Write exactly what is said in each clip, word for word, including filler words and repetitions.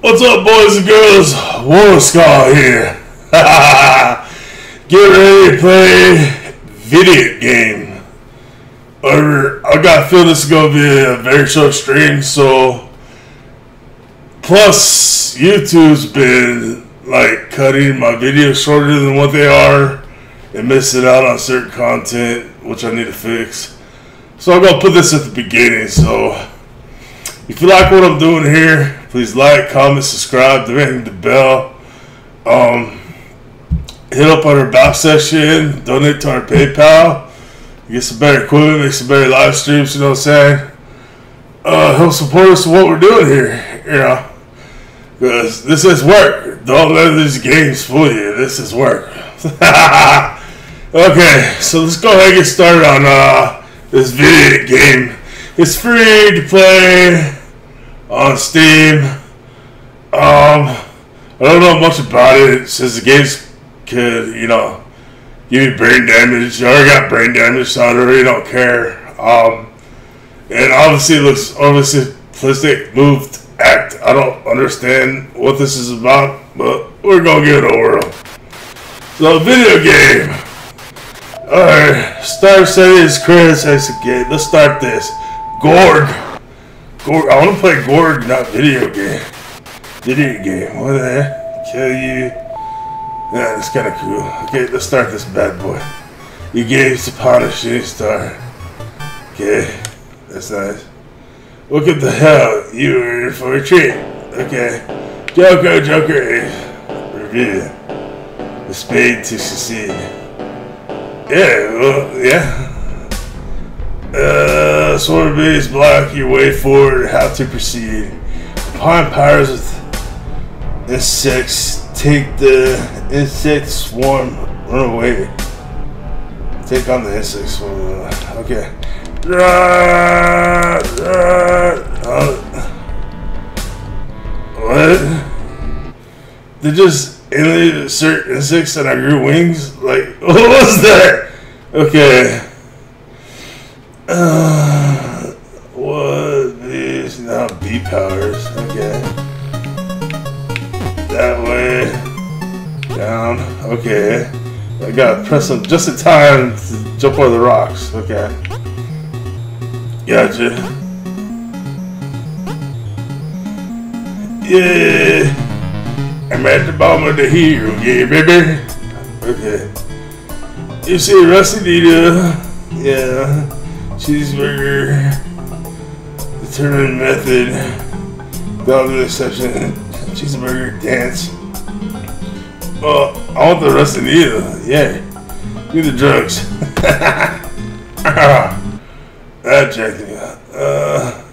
What's up, boys and girls? War Skull here. Get ready to play Vidiot Game. However, I got to feel this is going to be a very short stream, so... Plus, YouTube's been, like, cutting my videos shorter than what they are and missing out on certain content, which I need to fix. So I'm going to put this at the beginning, so... If you like what I'm doing here... Please like, comment, subscribe, ring the bell. Um, hit up on our back section, donate to our PayPal, get some better equipment, make some better live streams, you know what I'm saying? Uh, help support us in what we're doing here, you know. Because this is work. Don't let these games fool you. This is work. Okay, so let's go ahead and get started on uh, this video game. It's free to play. On Steam, um, I don't know much about it since the games could, you know, give you brain damage. I already got brain damage, so I really don't care. Um, and obviously, it looks overly simplistic, moved, act. I don't understand what this is about, but we're gonna give it a whirl. So, video game. All right, start setting is Chris. Execute. Let's start this. Gorg. Gorg, I want to play Gorg, not video game. Video game, what the heck? Kill you. Yeah, that's kind of cool. Okay, let's start this bad boy. You gave upon a shooting star. Okay, that's nice. Look at the hell, you were in for a treat. Okay, Joker, Joker, review. The spade to succeed. Yeah, well, yeah. Uh, sword base block your way forward. How to proceed? Upon powers with insects, take the insect swarm. Run away. Take on the insect swarm. Okay. Uh, what? They just alienated certain insects and I grew wings. Like, what was that? Okay. Uh, what is now B powers? Okay. That way. Down. Okay. I gotta press them just in time to jump over the rocks. Okay. Gotcha. Yeah. I'm at the bottom of the hill, yeah, baby. Okay. You see Rusty Dita. Yeah. Cheeseburger, determined method, velvet exception, cheeseburger, dance. Well, I want the rest of you. Yeah. Do the drugs. That jacked me up. Uh,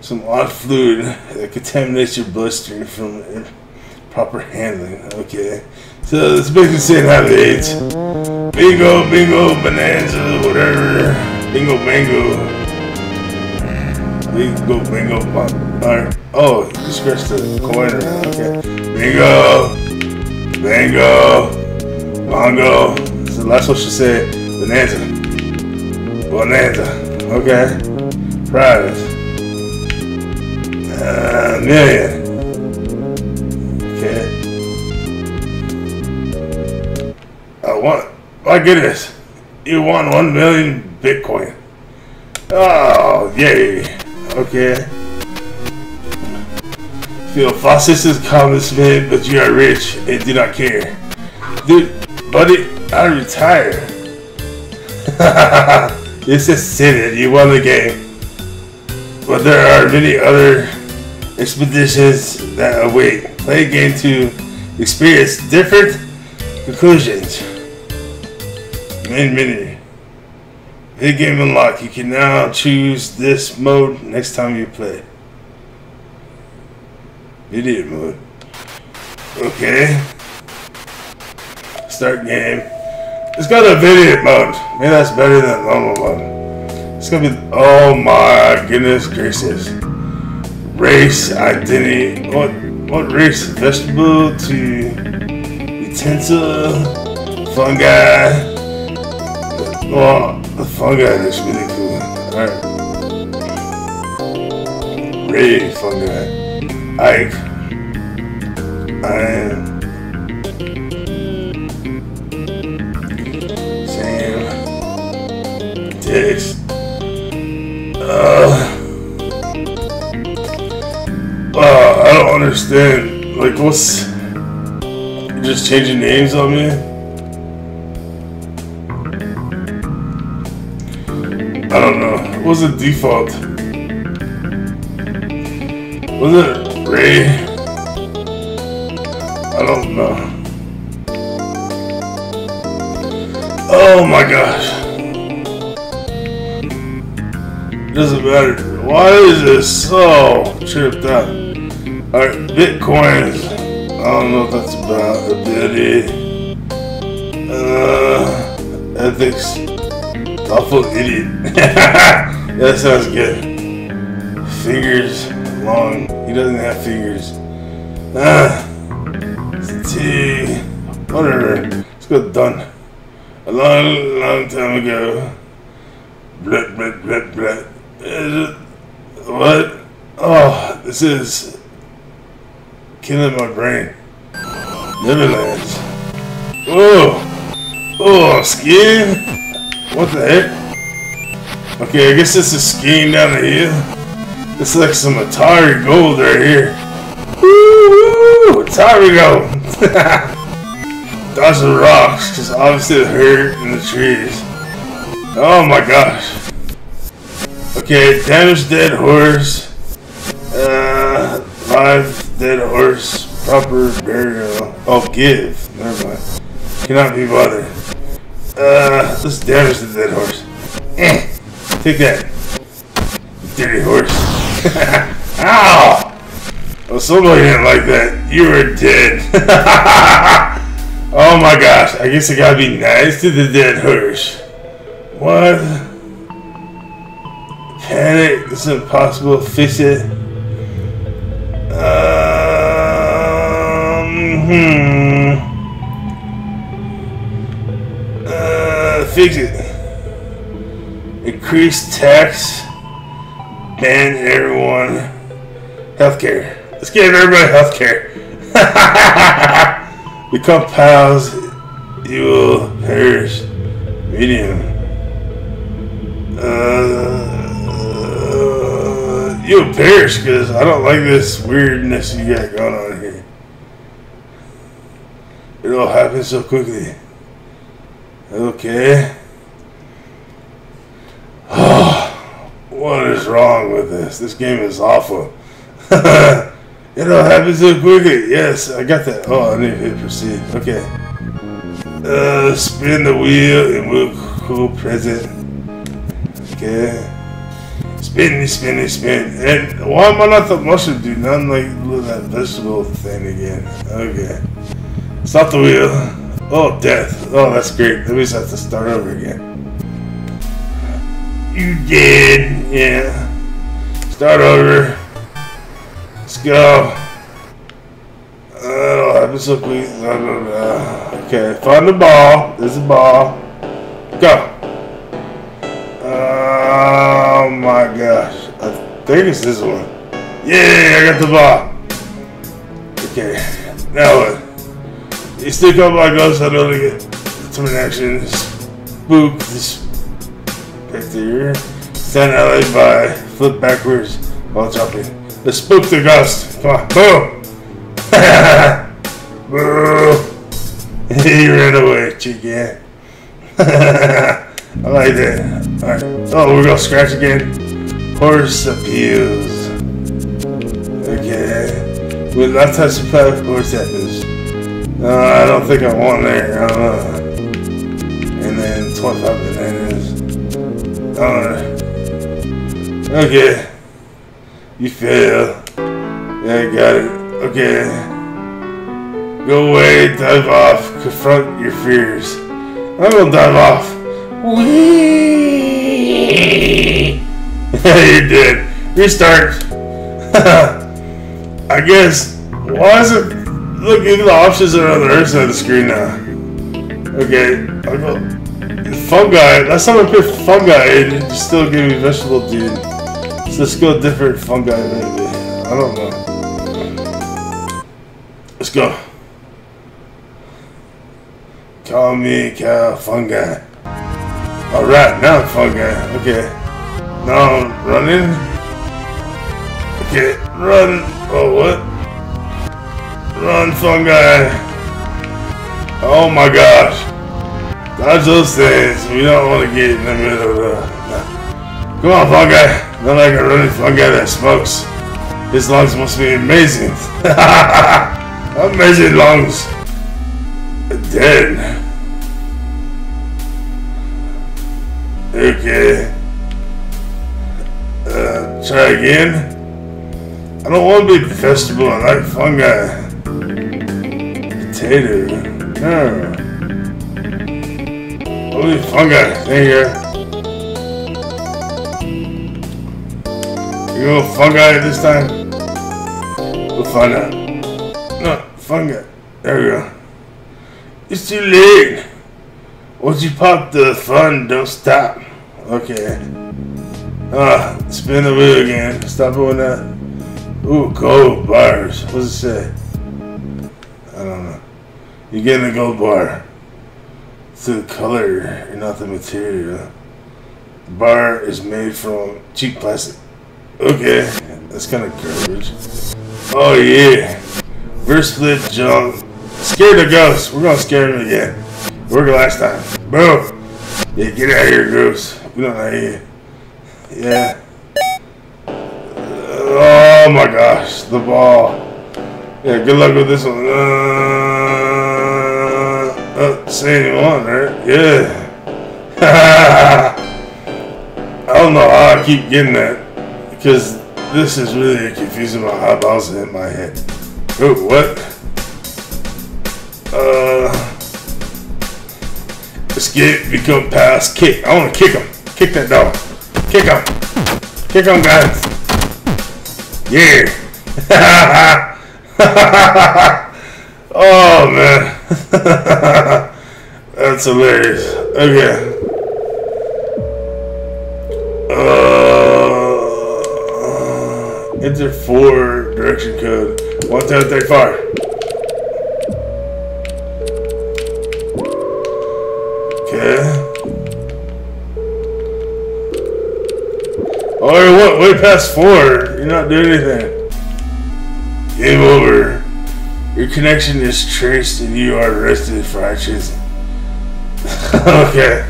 some odd fluid that contaminates your bloodstream from improper handling. Okay. So it's basically saying how it aids. Bingo, bingo, bonanza, whatever. Bingo, bingo. Bingo, bingo, pop. Alright. Oh, you scratched the corner. Okay. Bingo. Bingo. Bongo. That's the last one she said. Bonanza. Bonanza. Okay. Private. Uh, million. Okay. I want. My goodness. You won one million. Bitcoin. Oh, yay. Okay. Feel fascist's comments made, but you are rich and do not care. Dude, buddy, I retire. This is silly. You won the game. But there are many other expeditions that await. Play game to experience different conclusions. Many, many. Big game unlock. You can now choose this mode next time you play. Video mode. Okay. Start game. Let's go to video mode. Maybe that's better than normal mode. It's gonna be. Oh my goodness gracious. race identity, what what race, vegetable to utensil, fungi. Well, the fungi is really cool. Alright. Ray fungi. Ike. I am. Sam. Dix. Uh. Uh, I don't understand. Like, what's. You're just changing names on me? I don't know. What was the default? Was it Ray? I don't know. Oh my gosh. Doesn't matter. Why is this so tripped out? Alright, Bitcoin. I don't know if that's about ability. Uh, ethics. Awful idiot. That sounds good. Fingers long. He doesn't have fingers. Ah, it's T. Whatever. Let's go done. A long, long time ago. Blah, blah, blah, blah. It, what? Oh, this is killing my brain. Neverlands. Oh, oh, skiing. What the heck? Okay, I guess this is skiing down the hill. It's like some Atari gold right here. Woo! Atari gold! Dodge the rocks, because obviously it hurt in the trees. Oh my gosh. Okay, damage dead horse. Uh, live dead horse. Proper burial. Oh, give. Never mind. Cannot be bothered. Uh, let's damage the dead horse. Eh, take that, dirty horse. Ow! Oh, somebody didn't like that. You were dead. Oh my gosh! I guess I gotta be nice to the dead horse. What? Panic! This is impossible. Fix it. Um. Hmm. Fix it. Increase tax. Ban everyone. Healthcare. Let's give everybody healthcare. Become pals. You will perish. Medium. Uh, uh, you'll perish because I don't like this weirdness you got going on here. It all happens so quickly. Okay. Oh, what is wrong with this? This game is awful. It all happens so quickly. Yes, I got that. Oh, I need to hit proceed. Okay. Uh, spin the wheel and move cool present. Okay. Spin, spin, spin. And why am I not the mushroom dude? Nothing like look at that vegetable thing again. Okay. Stop the wheel. Oh, death. Oh, that's great. That means I have to start over again. You did. Yeah. Start over. Let's go. Oh, that was so quick. Okay, find the ball. There's a ball. Go. Oh, my gosh. I think it's this one. Yeah, I got the ball. Okay. Now what? You stick up my ghost, I don't get determination. Spook this spectator. Stand alley by flip backwards while jumping. Let's spook the ghost. Come on. Boom! Boom! He ran away, chicken. I like that. Alright. Oh, we're gonna scratch again. Horse appeals. Okay. With last time supply of horse apples. No, I don't think I want there. I don't know. And then twenty-five percent is. I don't know. Okay. You fail. Yeah, I got it. Okay. Go away, dive off, confront your fears. I'm gonna dive off. Wee! You're dead. Restart. I guess. Why is it? Look at the options that are on the other side of the screen now. Okay, I'll go. Fungi. Last time I picked fungi, it still gave me vegetable dude. So let's go different fungi maybe. I don't know. Let's go. Call me cow fungi. Alright, now fungi. Okay. Now I'm running. Okay, run. Oh, what? Run, fungi! Oh my gosh! Dodge those things. We don't want to get in the middle of the... No. Come on, fungi! Not like a running fungi that smokes. His lungs must be amazing. Amazing lungs. Dead. Okay. Uh, try again. I don't want to be a vegetable. I like fungi. Potato. No. Holy fungi. Thank you. You go fungi this time? We'll find out. No, fungi. There we go. It's too late. Once you pop the fun, don't stop. Okay. Ah, uh, spin the wheel again. Stop doing that. Ooh, gold bars. What's it say? I don't know. You're getting a gold bar. It's the color and not the material. The bar is made from cheap plastic. Okay, that's kind of garbage. Oh yeah. We're split jump. Scared the ghost. We're gonna scare him again. We're last time. Boom. Yeah, get out of here, ghost. We don't like you. Yeah. Oh my gosh, the ball. Yeah, good luck with this one. Uh, uh, same one, right? Yeah. I don't know how I keep getting that. Because this is really confusing about how balls hit my head. Oh, what? Uh, escape, become pass, kick. I want to kick him. Kick that dog. Kick him. Kick him, guys. Yeah. Oh man, that's hilarious. Okay. Uh, enter four direction code. One time, take fire. Okay. Oh, what? Way past four. You're not doing anything. Game over. Your connection is traced and you are arrested for actions. Okay.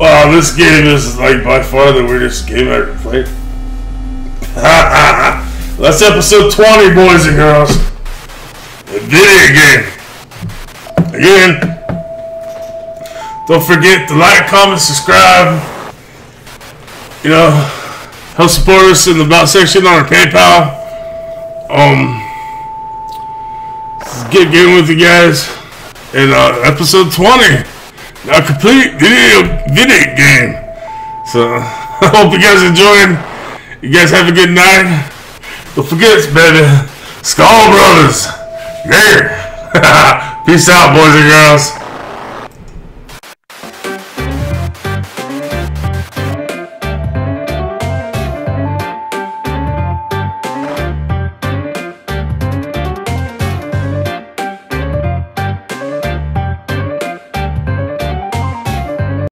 Wow, this game is like by far the weirdest game I've ever played. That's episode twenty, boys and girls. A Vidiot Game. Again, don't forget to like, comment, subscribe. You know, help support us in the about section on our PayPal. Um, let's get game with you guys in uh, episode twenty. Now complete video Vidiot Game. So I hope you guys enjoyed. You guys have a good night. Don't forget, baby, SkullBrothers. Yeah. Peace out, boys and girls.